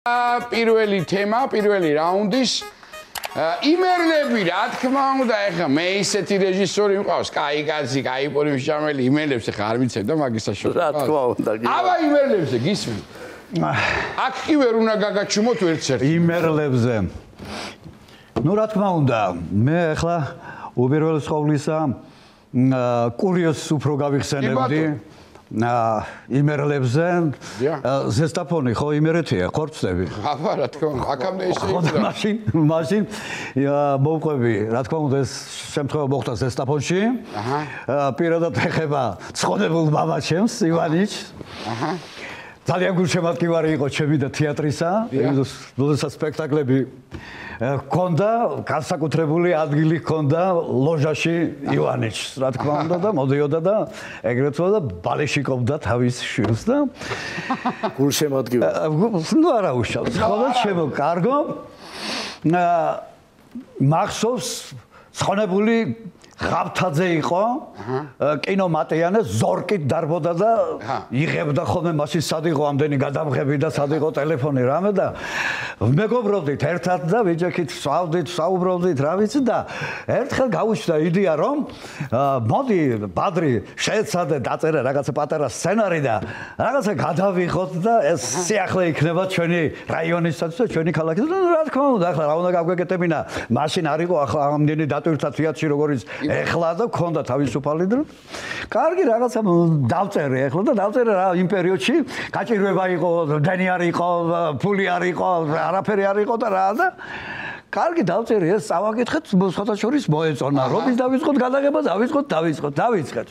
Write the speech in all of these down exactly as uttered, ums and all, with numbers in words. პირველი თემა, პირველი რაუნდის იმერლები, რა თქმა უნდა, ეხა მე ისეთი რეჟისორი მყავს, კაი კაცი, კაი პოლიჩამელი, იმერლებს ეხა არ ვიცებ და მაგისაშო. რა თქმა უნდა, გიო. აბა იმერლებს გისმენ. აქ კი ვერ უნდა გაგაჩუმოთ ვერც ერთი. იმერლებზე. ნუ რა თქმა უნდა, მე ეხლა უპირველეს ყოვლისა კურიოზს უფრო გავიხსენებდი. Na, imerlebzen, zestaponi, ho imereti, kortsebi. Aba, ratkom, akam ne isti. Mašin, mašin, ja, bovkobi, ratkom, des, sem tko bohta zestaponči. Pirada teheba, shodebul babačems, Ivanić. Ძალიან გულშემატკი ვარ იყო ჩემი და თეატრისა, როდესაც სპექტაკლები ჰქონდა, განსაკუთრებული ადგილი ჰქონდა ლოჟაში ივანიჩს, რა თქმა უნდა და მოდიოდა და ეგრეთვე და ბალეშიკობდა თავის შვილს და გულშემატკი ვარ. ნუ არა უშავს, ხოლოდ შემო კარგო მახსოვს ცხონებული ხავთაძე იყო კინო მატიანე ზორკით დარბოდა და იღებდა ხოლმე მაშინ სად იყო ამდენი გადამღები და სად იყო ტელეფონი რამე და მეგობრობდით ერთად და ვიჯექით სვავდით საუბრობდით რა ვიცი და ერთხელ გავუჩნდა იდეა რომ მოდი ბადრი შეეცადე დაწერა რაღაცა პატარა სცენარი და რაღაცა გადავიღოთ და ეს სიახლე იქნება ჩვენი რაიონისათვის და ჩვენი ქალაქისათვის და რა თქმა უნდა ახლა რა უნდა გავგეკეთებინა მაშინ არ იყო ახლა ამდენი დატვირთა თეატრში როგორიც ეხლა და მქონდა თავისუფალი დრო. კარგი რაღაცა დავწერე ეხლა და დავწერე რა იმ პერიოდში გაჭირვება იყო, დენი არ იყო, ფული არ იყო, არაფერი არ იყო და რა და კარგი დავწერე ეს წავაკითხეთ სხვათა შორის მოეწონა რომ ის დავიწყოთ გადაღება, დავიწყოთ, დავიწყოთ, დავიწყეთ.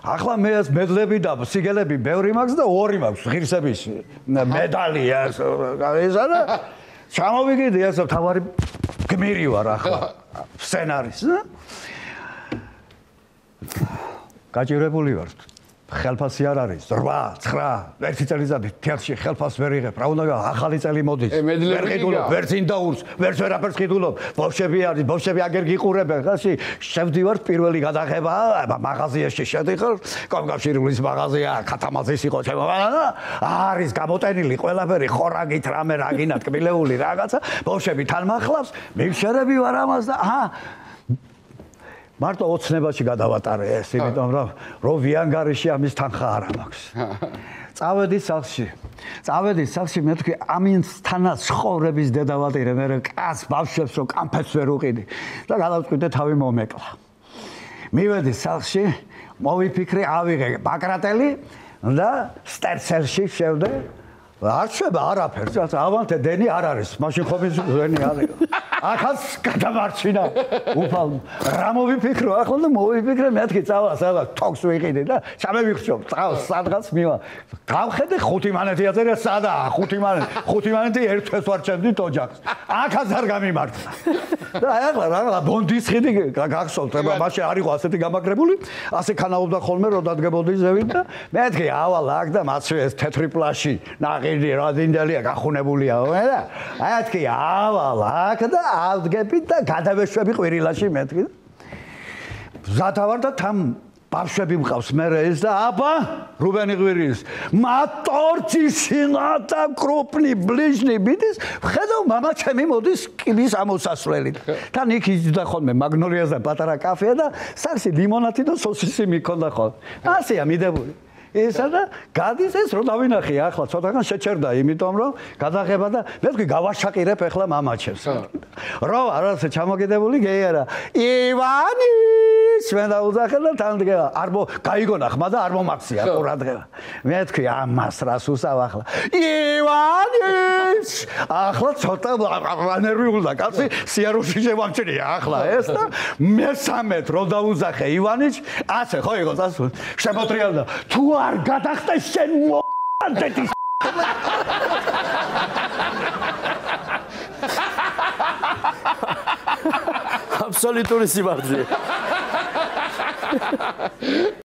ახლა მე ეს მედლები და სიგელები ბევრი მაქვს და ორი მაქვს ღირსების მედალი ეს ეს არა ჩამოვიგე ეს თავარი გმირი ვარ ახლა სცენარის და გაჭირებული ვარ. ხელფასი არ არის. ორი, ცხრა, ერთი წელიწადი თეატრში ხელფას ვერ იღებ. რა უნდა ახალი წელი მოდის. ვერ ყიდულობ, ვერ წინდაურს, ვერ ვერაფერს ყიდულობ. ბავშვები არის, ბავშვები აგერ გიყურებენ. ხაში შევდივართ პირველი გადაღება, მაღაზიაში შედიხარ, კომკავშირის მაღაზია, ქათამაზის იყო შემოვანა. არის გამოტენილი ყველაფერი, ხორაგით რამე რაგინა ტკბილეული რაღაცა. ბავშვები თან მახლავს, მივშერები ვარ ამას და აჰა მარტო ოცნებაში გადავატარე ეს, იმიტომ რომ რო ვიანგარიში ამის თანხა არ მაქვს. წავედი სახლში. წავედი სახლში მე თქვი ამის თანაც ცხოვრების დედავატირე მე კაც ბავშვებს რო კამფეთს ვერ უყიდი და გადავწყვიტე თავი მომეკლა. მივედი სახლში, მოვიფიქრე, ავიღე ბაკრატელი და სტერცელში შევდე. არ შევა არაფერს, ავანტე დენი არ არის, მაშინ ხომ ის ზენი არის. ახაც გადამარჩინა უფალ რა მოვიფიქრო ახლა და მოვიფიქრე მეთქი წავა სადა თოქს ვიყიდე და ჩამევიხშობ წავს სადღაც მივა გავხედე ხუთი მანეთი აწერე სადაა ხუთი მანეთი ხუთი მანეთი ერთს ვარ ჩემდი ოჯახს ახაც არ გამიმართა და აი ახლა რა ბონდის ხიდი გახსოვთ რა მაშინ არ იყო ასეთი გამაგრებული ასე ქანაობდა ხოლმე რომ დადგებოდი ზევით და მეთქი ავალ აქ და მაცვე ეს თეთრი პლაჟი ნაყიდი რა დინდელია გახუნებულიაო და აი ათქი ავალ აქ და ავდგები და გადავეშვები ყვირილაში მეთქი. ზათავარ და თან ბავშვები მყავს მე ეს და აბა რუბენი ყვირის მატორცი სინათა კრუპლი ბლიჟნი მიდის ხედავ мама ჩემი მოდის კიბის ამოსასვლელით თან იქ იჯდა ხოლმე მაგნოლიას და პატარა კაფეა და სარსი ლიმონადი და სოსისი მიქონდა ხოლმე ასეა მიდებული ესა და გადის ეს რომ დავინახე ახლა ცოტაგან შეჭერდა იმიტომ რომ გადაღება და მე თქვი გავაშაკირებ ახლა მამაჩებს რო არასე ჩამოგედებული გეიერა ივანიჩ მე დაუძახე და თან დგება არ გაიგონა ხმა და არ მომახსია ყურა დგება მე თქვი ამას რას უსავ ახლა ივანიჩ ახლა ცოტა ანერვიულ და კაცი სიაროში შემამჩნია ახლა ეს და მესამედ რო დაუძახე ივანიჩ ასე ხო იყო ასე შემოტრიალდა თუ არ გადახტე შენ მოდედი აბსოლუტური სიმართლე